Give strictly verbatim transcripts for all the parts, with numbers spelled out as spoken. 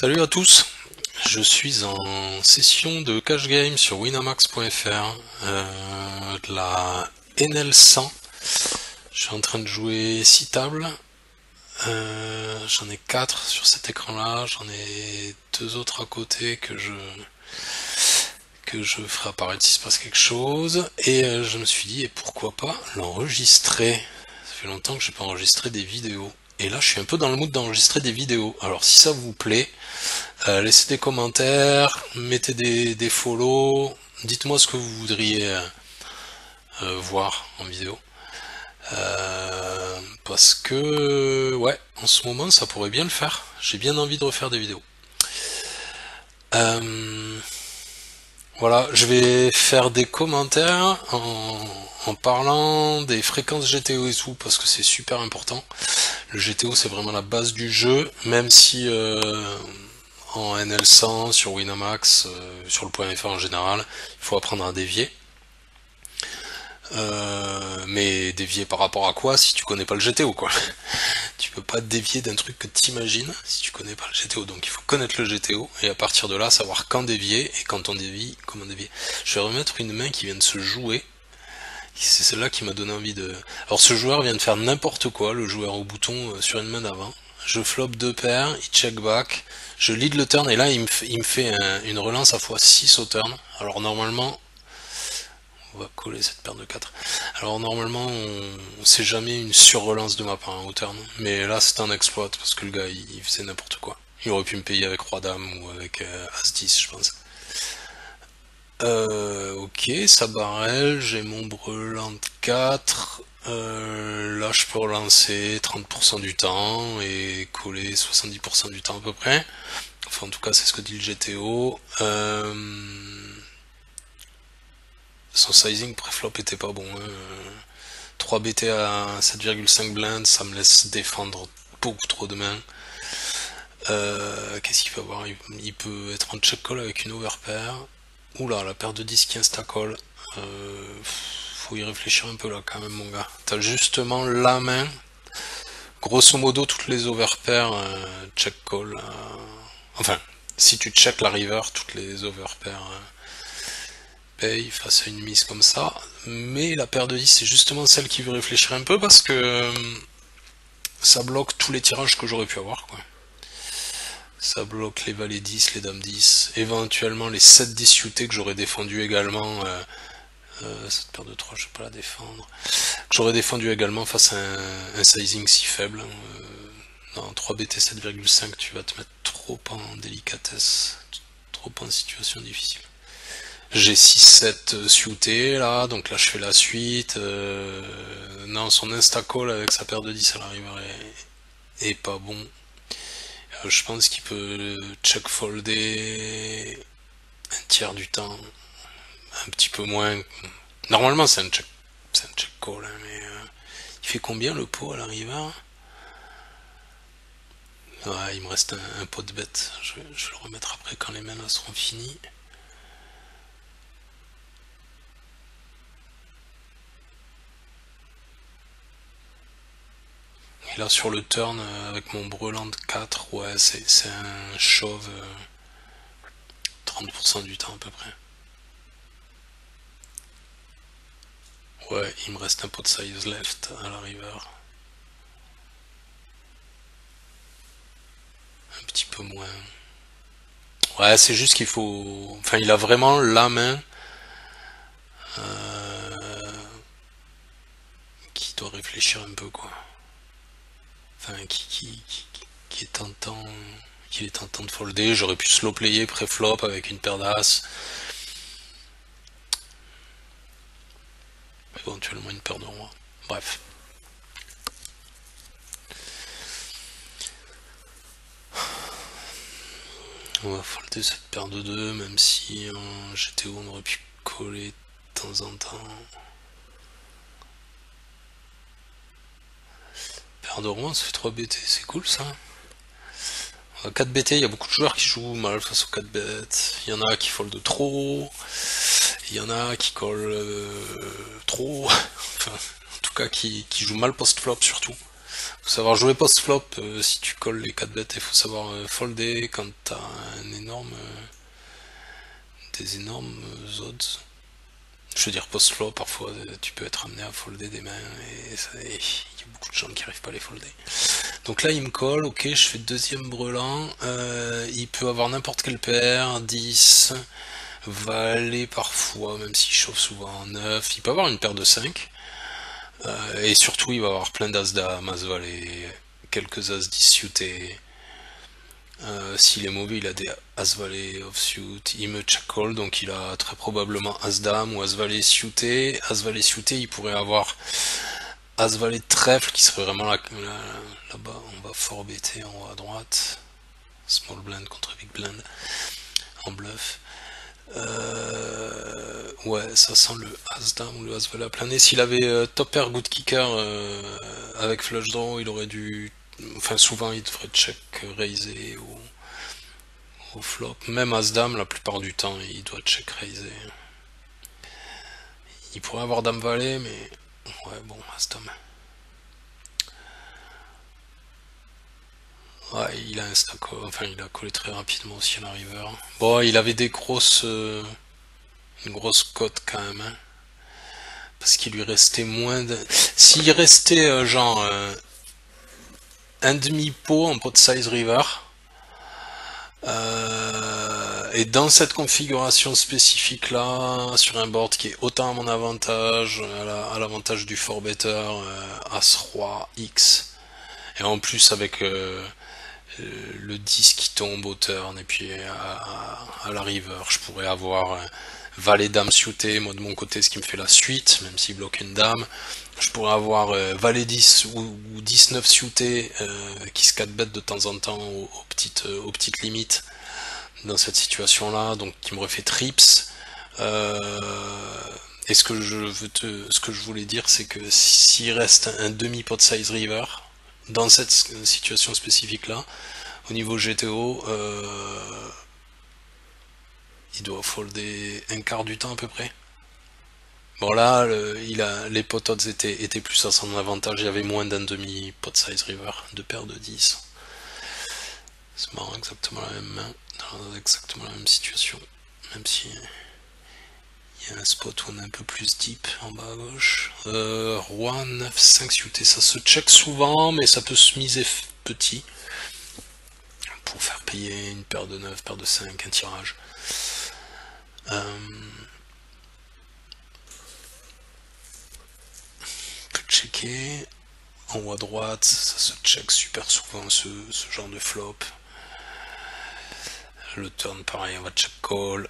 Salut à tous, je suis en session de cash game sur Winamax point F R, euh, de la N L cent. Je suis en train de jouer six tables, euh, j'en ai quatre sur cet écran là, j'en ai deux autres à côté que je, que je ferai apparaître s'il se passe quelque chose, et euh, je me suis dit et pourquoi pas l'enregistrer, ça fait longtemps que je n'ai pas enregistré des vidéos. Et là, je suis un peu dans le mood d'enregistrer des vidéos. Alors, si ça vous plaît, euh, laissez des commentaires, mettez des, des follow, dites-moi ce que vous voudriez euh, euh, voir en vidéo. Euh, parce que, ouais, en ce moment, ça pourrait bien le faire. J'ai bien envie de refaire des vidéos. Euh, voilà, je vais faire des commentaires en, en parlant des fréquences G T O et tout, parce que c'est super important. Le G T O, c'est vraiment la base du jeu, même si euh, en N L cent, sur Winamax, euh, sur le point F R en général, il faut apprendre à dévier. Euh, mais dévier par rapport à quoi si tu connais pas le G T O, quoi. Tu peux pas dévier d'un truc que tu imagines si tu connais pas le G T O. Donc il faut connaître le G T O et à partir de là, savoir quand dévier et quand on dévie, comment dévier. Je vais remettre une main qui vient de se jouer. C'est celle-là qui m'a donné envie de... Alors ce joueur vient de faire n'importe quoi, le joueur au bouton euh, sur une main d'avant. Je flop deux paires, il check back, je lead le turn et là il me fait, il me fait un, une relance à fois six au turn. Alors normalement, on va coller cette paire de quatre. Alors normalement, on... c'est jamais une surrelance de ma part hein, au turn. Mais là c'était un exploit parce que le gars il, il faisait n'importe quoi. Il aurait pu me payer avec Roi-Dame ou avec euh, As dix je pense. Euh, ok, ça barrel, j'ai mon brelan de quatre, euh, là je peux relancer trente pour cent du temps et coller soixante-dix pour cent du temps à peu près, enfin en tout cas c'est ce que dit le G T O, euh, son sizing pré-flop était pas bon, hein. trois B T à sept virgule cinq blindes, ça me laisse défendre beaucoup trop de mains. Euh, qu'est-ce qu'il peut avoir, il, il peut être en check call avec une overpair. Oula, la paire de dix qui instacolle, euh, faut y réfléchir un peu là quand même mon gars. T'as justement la main, grosso modo toutes les overpairs euh, check call, euh, enfin si tu check la river, toutes les overpairs euh, payent face à une mise comme ça. Mais la paire de dix c'est justement celle qui veut réfléchir un peu parce que euh, ça bloque tous les tirages que j'aurais pu avoir quoi. Ça bloque les valets dix, les dames dix, éventuellement les sept dix suités que j'aurais défendu également, euh, euh, cette paire de trois je ne vais pas la défendre, que j'aurais défendu également face à un, un sizing si faible, euh, non, trois B T sept virgule cinq tu vas te mettre trop en délicatesse, trop en situation difficile. J'ai six sept suités là, donc là je fais la suite, euh, non son instacall avec sa paire de dix à l'arrivée est, est pas bon. Je pense qu'il peut check-folder un tiers du temps, un petit peu moins. Normalement c'est un check, c'est un check call, hein, mais euh, il fait combien le pot à l'arrivée? Ouais, il me reste un, un pot de bête, je, je vais le remettre après quand les mains là seront finies. Et là sur le turn avec mon brelan de quatre, ouais c'est un shove trente pour cent du temps à peu près. Ouais, il me reste un pot de size left à la river. Un petit peu moins. Ouais, c'est juste qu'il faut... Enfin, il a vraiment la main euh, qui doit réfléchir un peu quoi. Enfin, qui, qui, qui, qui est tentant, qui est tentant de folder. J'aurais pu slow player pré-flop avec une paire d'as, éventuellement une paire de roi. Bref. On va folder cette paire de deux, même si en G T O on aurait pu coller de temps en temps. De roi, ça fait trois B T, c'est cool ça. quatre B T, il y a beaucoup de joueurs qui jouent mal face aux quatre bêtes. Il y en a qui foldent trop, il y en a qui collent euh, trop, enfin, en tout cas qui, qui jouent mal post-flop surtout. faut savoir jouer post-flop euh, si tu colles les quatre bêtes, il faut savoir euh, folder quand t'as un énorme euh, des énormes odds. Je veux dire post-flop, parfois tu peux être amené à folder des mains et il y a beaucoup de gens qui n'arrivent pas à les folder. Donc là il me colle, ok, je fais deuxième brelan, euh, il peut avoir n'importe quelle paire, dix, valet parfois, même s'il chauffe souvent neuf, il peut avoir une paire de cinq. Euh, et surtout il va avoir plein d'as dame, as valet, quelques as dix suités. Euh, s'il est mauvais, il a des as valet offsuit, il me check call, donc il a très probablement as dame ou as valet suité. As valet suité, il pourrait avoir as valet trèfle qui serait vraiment là, là, là bas. On va fort bêter en haut à droite, small blind contre big blind en bluff. Euh, ouais, ça sent le as dame ou le as valet à plein nez. S'il avait euh, top pair good kicker euh, avec flush draw, il aurait dû, enfin souvent il devrait check raiser au, au flop. Même as dame, la plupart du temps il doit check raiser. Il pourrait avoir dame valet, mais ouais, bon, as dame, ouais, il a insta call, enfin il a collé très rapidement aussi à la river. Bon, il avait des grosses euh, une grosse cote quand même, hein, parce qu'il lui restait moins de, s'il restait euh, genre euh, un demi-pot en pot size river, euh, et dans cette configuration spécifique là, sur un board qui est autant à mon avantage, à l'avantage du four better, euh, as-roi, x, et en plus avec euh, le dix qui tombe au turn, et puis à, à, à la river, je pourrais avoir euh, valet dame suité, moi de mon côté, ce qui me fait la suite, même s'il bloque une dame. Je pourrais avoir euh, valet dix ou, ou dix-neuf suité euh, qui se quatre bêtes de temps en temps aux, aux, petites, aux petites limites dans cette situation-là, donc qui me refait trips. Euh, et ce que je veux te, ce que je voulais dire, c'est que s'il reste un, un demi-pot size river, dans cette situation spécifique-là, au niveau G T O, euh, il doit folder un quart du temps à peu près. Bon là, le, il a, les pot odds étaient, étaient plus à son avantage, il y avait moins d'un demi pot size river, deux paires de dix. C'est marrant, exactement la même main, dans exactement la même situation, même si il y a un spot où on est un peu plus deep en bas à gauche. Euh, roi, neuf, cinq suité, ça se check souvent, mais ça peut se miser petit, pour faire payer une paire de neuf, paire de cinq, un tirage. Euh, on peut checker en haut à droite, ça se check super souvent ce, ce genre de flop. Le turn pareil, on va check call,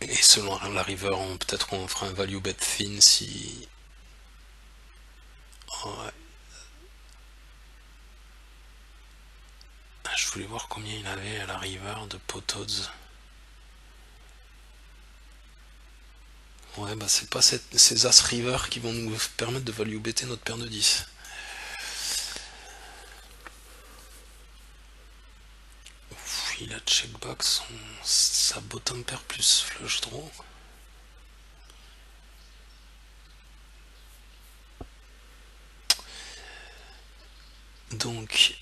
et selon la river, on peut-être on fera un value bet thin si ouais. Je voulais voir combien il avait à la river de pot odds. Ouais, bah c'est pas cette, ces as river qui vont nous permettre de value better notre paire de dix. Ouf, il a check back son, sa bottom paire plus flush draw. Donc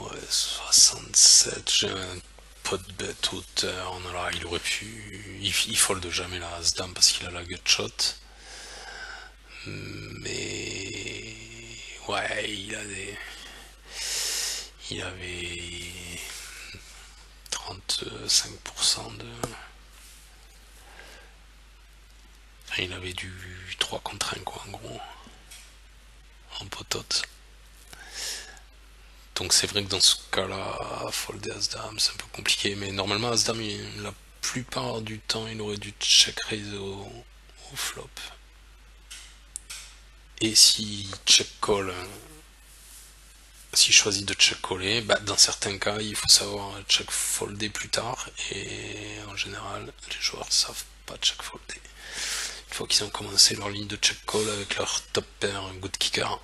ouais, soixante-sept, j'ai un pot de bête hauteur, alors il aurait pu, il, il folde jamais la as dame parce qu'il a la gut shot, mais ouais, il a des, il avait trente-cinq pour cent de, il avait du trois contre un quoi en gros, en potote. Donc c'est vrai que dans ce cas-là, folder as-dame, c'est un peu compliqué, mais normalement as-dame, la plupart du temps, il aurait dû check-raise au, au flop. Et si check-call, s'il choisit de check-caller, bah, dans certains cas, il faut savoir check-folder plus tard, et en général, les joueurs ne savent pas check-folder. Une fois qu'ils ont commencé leur ligne de check-call avec leur top pair good kicker.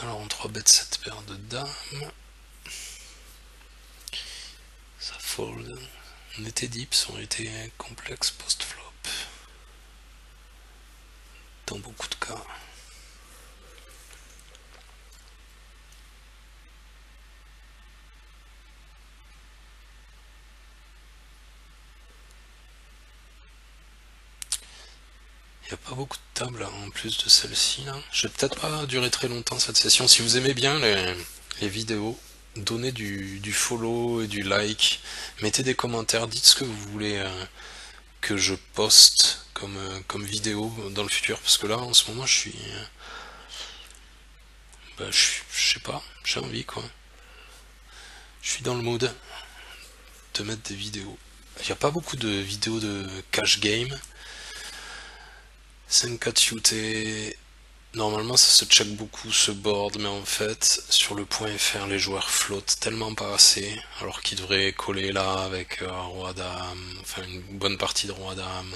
Alors on trois bêtes cette paire de dames, ça fold, on était dips, on était complexe post-flop, dans beaucoup de cas. Il n'y a pas beaucoup de tables en plus de celle-ci. Je vais peut-être pas durer très longtemps cette session. Si vous aimez bien les, les vidéos, donnez du, du follow et du like. Mettez des commentaires, dites ce que vous voulez euh, que je poste comme, euh, comme vidéo dans le futur. Parce que là, en ce moment, je suis... Euh, bah, je, je sais pas, j'ai envie, quoi. Je suis dans le mood de mettre des vidéos. Il n'y a pas beaucoup de vidéos de cash game. cinq quatre U T, normalement ça se check beaucoup ce board, mais en fait sur le point F R les joueurs flottent tellement pas assez, alors qu'ils devraient coller là avec euh, roi dame, enfin une bonne partie de roi dame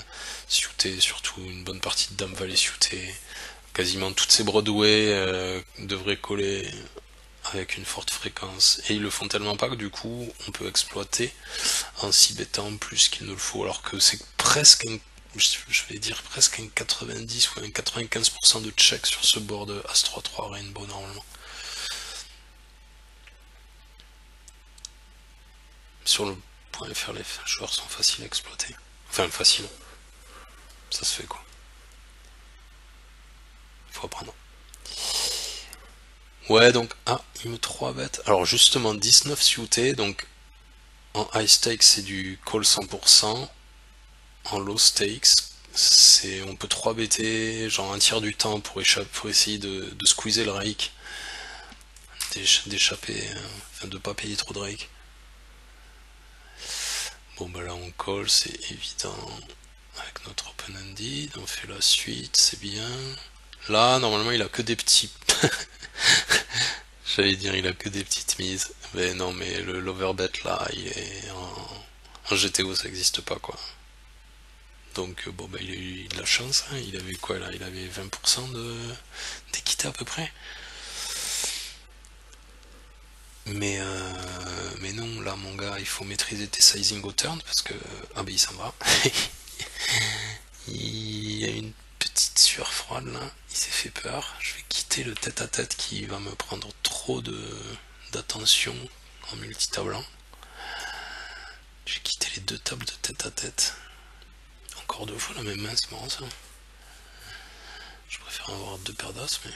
suité, surtout une bonne partie de dame valet suité. Quasiment toutes ces Broadway euh, devraient coller avec une forte fréquence, et ils le font tellement pas que du coup on peut exploiter en s'y bêtant plus qu'il ne le faut, alors que c'est presque un je vais dire presque un quatre-vingt-dix ou un quatre-vingt-quinze pour cent de check sur ce board As trois trois Rainbow normalement. Sur le point F R, les joueurs sont faciles à exploiter. Enfin, faciles. Ça se fait quoi. Faut apprendre. Ouais, donc, ah, il me trois bêtes. Alors, justement, dix-neuf suité, donc en high stakes, c'est du call cent pour cent. En low stakes, c'est on peut trois B T, genre un tiers du temps pour, échappe, pour essayer de, de squeezer le rake, d'échapper, enfin de pas payer trop de rake. Bon bah là on colle, c'est évident, avec notre open-ended, on fait la suite, c'est bien. Là normalement il a que des petits... J'allais dire il a que des petites mises, mais non mais le l'overbet là, il est en, en G T O ça n'existe pas quoi. Donc bon bah il a eu de la chance, hein. Il avait quoi là, il avait vingt pour cent d'équité à peu près. Mais euh, mais non, là mon gars, il faut maîtriser tes sizing au turn parce que. Ah bah il s'en va. Il y a une petite sueur froide là, il s'est fait peur. Je vais quitter le tête à tête qui va me prendre trop de d'attention en multitablant. J'ai quitté les deux tables de tête à tête. Encore deux fois la même main, c'est marrant ça. Je préfère avoir deux paires d'as, mais...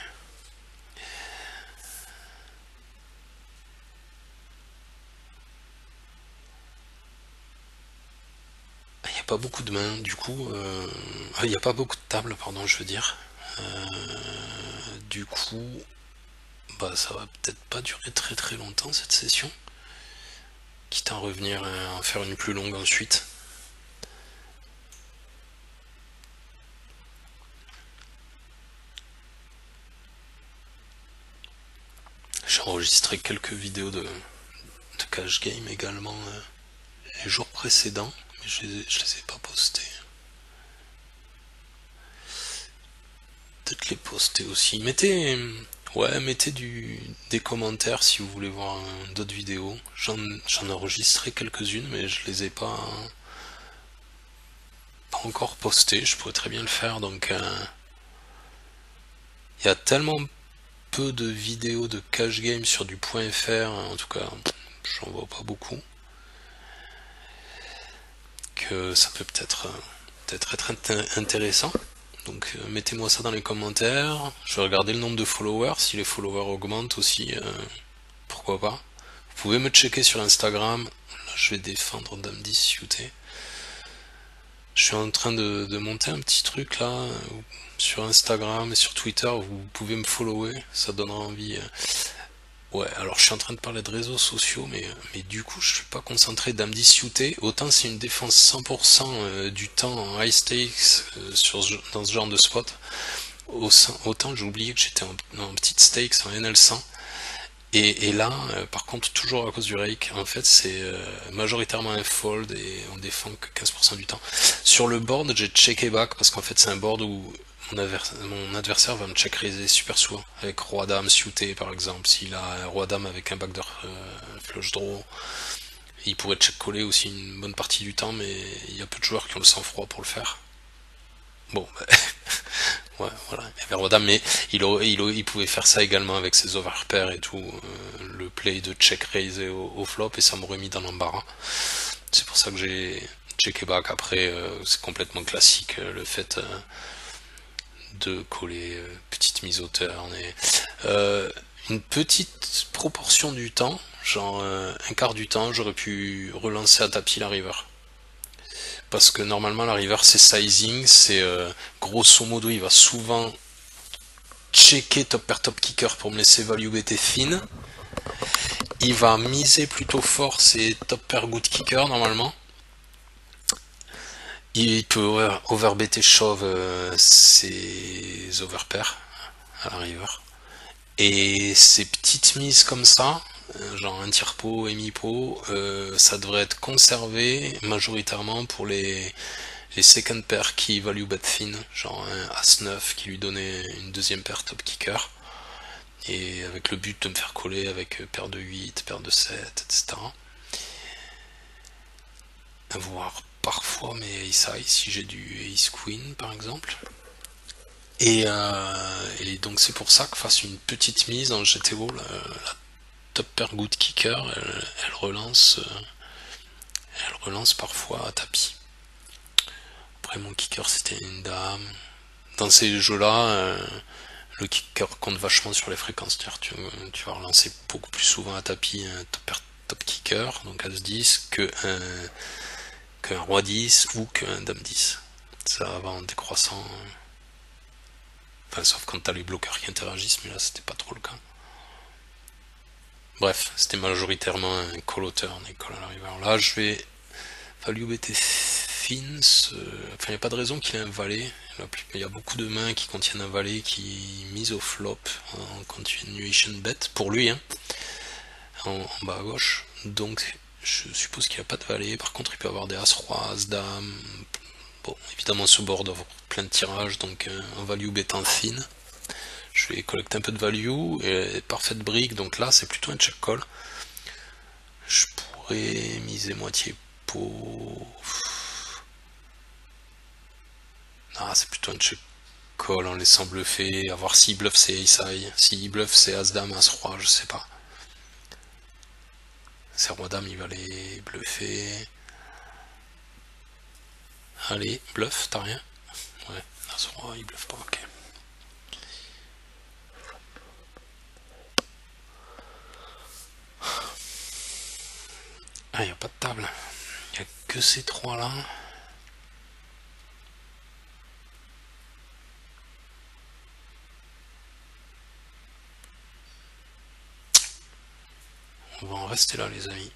Il ah, n'y a pas beaucoup de mains, du coup... Euh... Ah, il n'y a pas beaucoup de tables, pardon, je veux dire. Euh... Du coup... Bah, ça va peut-être pas durer très très longtemps, cette session. Quitte à en revenir, à en faire une plus longue ensuite. J'ai enregistré quelques vidéos de, de cash game également euh, les jours précédents, mais je les ai, je les ai pas postées. Peut-être les poster aussi. Mettez, ouais, mettez du, des commentaires si vous voulez voir euh, d'autres vidéos. J'en ai enregistré quelques-unes, mais je les ai pas, hein, pas encore postées. Je pourrais très bien le faire, donc il euh, y a tellement... peu de vidéos de cash game sur du point F R, en tout cas j'en vois pas beaucoup, que ça peut peut-être peut-être être intéressant. Donc mettez moi ça dans les commentaires, je vais regarder le nombre de followers, si les followers augmentent aussi, euh, pourquoi pas. Vous pouvez me checker sur Instagram, là je vais défendre dame dix suité. Je suis en train de, de monter un petit truc là, sur Instagram et sur Twitter, vous pouvez me follower, ça donnera envie. Ouais, alors je suis en train de parler de réseaux sociaux, mais, mais du coup je suis pas concentré dame dix suité. Autant c'est une défense cent pour cent du temps en high stakes sur, dans ce genre de spot, autant j'ai oublié que j'étais en, en petite stakes, en N L cent. Et, et là, euh, par contre, toujours à cause du rake, en fait, c'est euh, majoritairement un fold et on défend que quinze pour cent du temps. Sur le board, j'ai checké back parce qu'en fait, c'est un board où mon adversaire, mon adversaire va me check raiser super souvent. Avec roi-dame suité, par exemple. S'il a un roi-dame avec un backdoor euh, flush draw, il pourrait check-coller aussi une bonne partie du temps, mais il y a peu de joueurs qui ont le sang-froid pour le faire. Bon, bah, ouais, voilà, il y avait Rodam, mais il, il, il pouvait faire ça également avec ses overpairs et tout, euh, le play de check raise au, au flop, et ça m'aurait mis dans l'embarras. C'est pour ça que j'ai checké back. Après, euh, c'est complètement classique, euh, le fait euh, de coller euh, petite mise au turn, et euh, une petite proportion du temps, genre euh, un quart du temps, j'aurais pu relancer à tapis la river. Parce que normalement la river c'est sizing, c'est euh, grosso modo il va souvent checker top pair top kicker pour me laisser value bet fine. Il va miser plutôt fort, c'est top pair good kicker normalement. Il peut overbetter shove euh, ses overpairs à la river. Et ces petites mises comme ça, genre un tir pot et mi-pot, euh, ça devrait être conservé majoritairement pour les, les second pairs qui value bet thin, genre un as neuf qui lui donnait une deuxième paire top kicker, et avec le but de me faire coller avec paire de huit, paire de sept, et cetera. Voire parfois mes ace-high si j'ai du ace-queen par exemple. Et, euh, et donc c'est pour ça que face une petite mise en G T O, la, la top pair good kicker, elle, elle relance euh, elle relance parfois à tapis. Après mon kicker c'était une dame. Dans ces jeux là, euh, le kicker compte vachement sur les fréquences. Tu, tu vas relancer beaucoup plus souvent à tapis un top pair top kicker, donc as dix, que un, que un roi dix ou qu'un dame dix. Ça va en décroissant, enfin, sauf quand t'as les bloqueurs qui interagissent, mais là c'était pas trop le cas. Bref, c'était majoritairement un call au turn et call à la river. Là, je vais value bet thin. Enfin, il n'y a pas de raison qu'il ait un valet. Il y a beaucoup de mains qui contiennent un valet qui mise au flop en continuation bet pour lui, hein, en, en bas à gauche. Donc, je suppose qu'il n'y a pas de valet. Par contre, il peut avoir des as-roi, as-dame. Bon, évidemment, ce board offre plein de tirages, donc un value bet thin. Je vais collecter un peu de value, et parfaite brique, donc là c'est plutôt un check call. Je pourrais miser moitié pot. Ah, c'est plutôt un check call en laissant bluffer, à voir s'il bluffe c'est ace high, s'il bluffe c'est as dame, as roi, je sais pas. C'est roi dame, il va les bluffer. Allez, bluff, t'as rien? Ouais, as roi, il bluffe pas, ok. Ah, il n'y a pas de table. Il n'y a que ces trois là. On va en rester là les amis.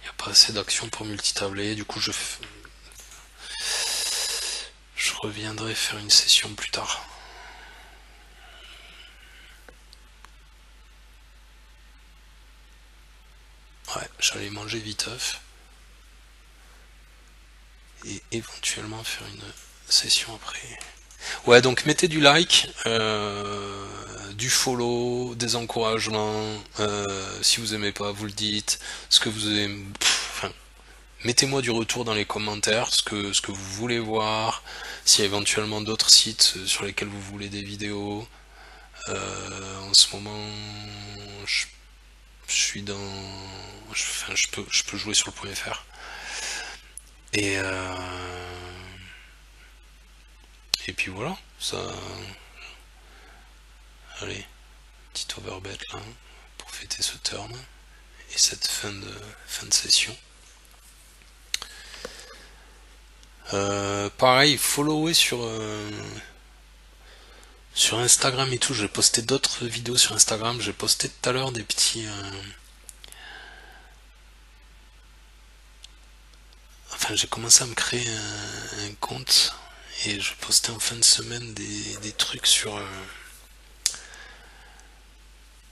Il n'y a pas assez d'action pour multitabler. Du coup je, je reviendrai faire une session plus tard. Ouais, j'allais manger viteuf et éventuellement faire une session après. Ouais, donc mettez du like, euh, du follow, des encouragements. Euh, si vous aimez pas, vous le dites. Ce que vous aimez, enfin, mettez-moi du retour dans les commentaires, ce que ce que vous voulez voir. S'il y a éventuellement d'autres sites sur lesquels vous voulez des vidéos. Euh, en ce moment, je Je suis dans. Je, enfin, je, peux, je peux jouer sur le point F R. Et. Euh... Et puis voilà. Ça. Allez. Petit overbet là. Pour fêter ce turn. Et cette fin de, fin de session. Euh, pareil, follower sur. Euh... Sur Instagram et tout, j'ai posté d'autres vidéos sur Instagram. J'ai posté tout à l'heure des petits... Euh... Enfin, j'ai commencé à me créer un, un compte. Et je postais en fin de semaine des, des trucs sur... Euh...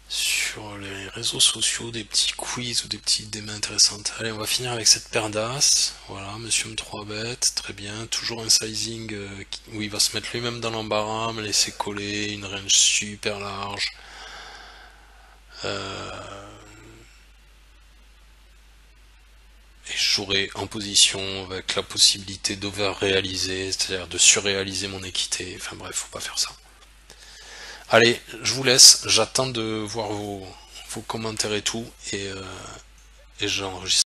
Sur les réseaux sociaux, des petits quiz ou des petites démos intéressantes. Allez, on va finir avec cette paire d'as. Voilà, monsieur M trois bet, très bien. Toujours un sizing où il va se mettre lui-même dans l'embarras, me laisser coller, une range super large. Euh... et je jouerai en position avec la possibilité d'over-réaliser, c'est-à-dire de surréaliser mon équité. Enfin bref, faut pas faire ça. Allez, je vous laisse, j'attends de voir vos, vos commentaires et tout, et, euh, et j'enregistre.